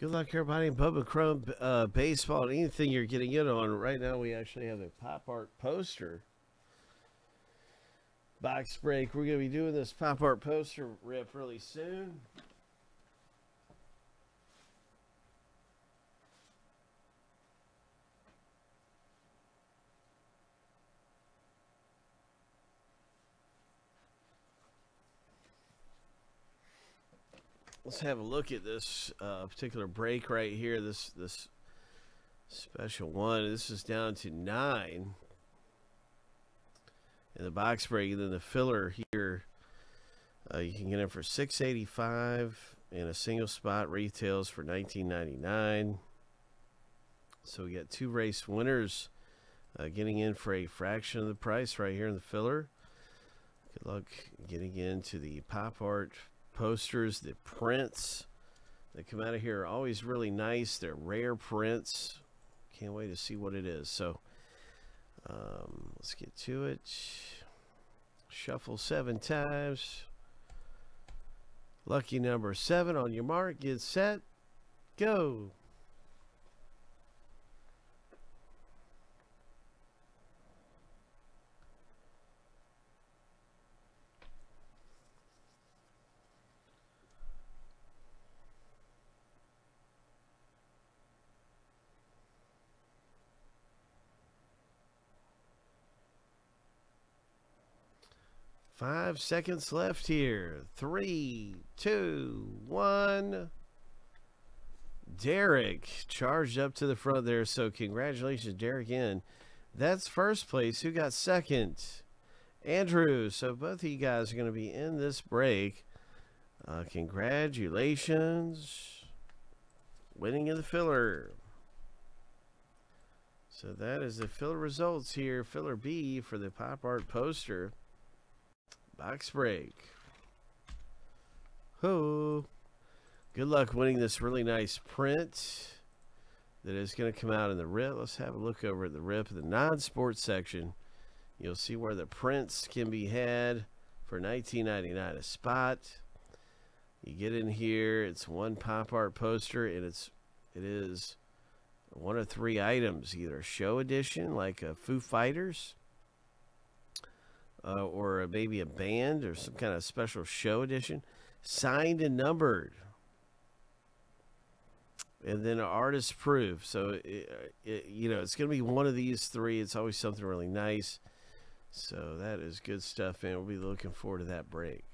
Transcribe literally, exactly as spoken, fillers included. Good luck, everybody, in Bubba Crumb, uh, baseball, anything you're getting in on. Right now, we actually have a pop art poster box break. We're going to be doing this pop art poster rip really soon. Let's have a look at this uh, particular break right here. This this special one. This is down to nine in the box break, and then the filler here. Uh, you can get it for six eighty-five, and a single spot retails for nineteen ninety-nine. So we got two race winners uh, getting in for a fraction of the price right here in the filler. Good luck getting into the pop art posters. The prints that come out of here are always really nice. They're rare prints. Can't wait to see what it is. So um, let's get to it. Shuffle seven times. Lucky number seven. On your mark, get set, go. Five seconds left here. Three, two, one. Derek charged up to the front there. So congratulations, Derek, in. That's first place. Who got second? Andrew. So both of you guys are going to be in this break. Uh, congratulations. Winning in the filler. So that is the filler results here. Filler B for the pop art poster box break. Oh, good luck winning this really nice print that is going to come out in the rip. Let's have a look over at the rip, the non-sports section. You'll see where the prints can be had for nineteen ninety-nine a spot. You get in here, it's one pop art poster, and it's it is one of three items, either a show edition like a Foo Fighters, Uh, or maybe a band or some kind of special show edition, signed and numbered, and then an artist proof. So it, it, you know, it's gonna be one of these three. It's always something really nice. So that is good stuff, and we'll be looking forward to that break.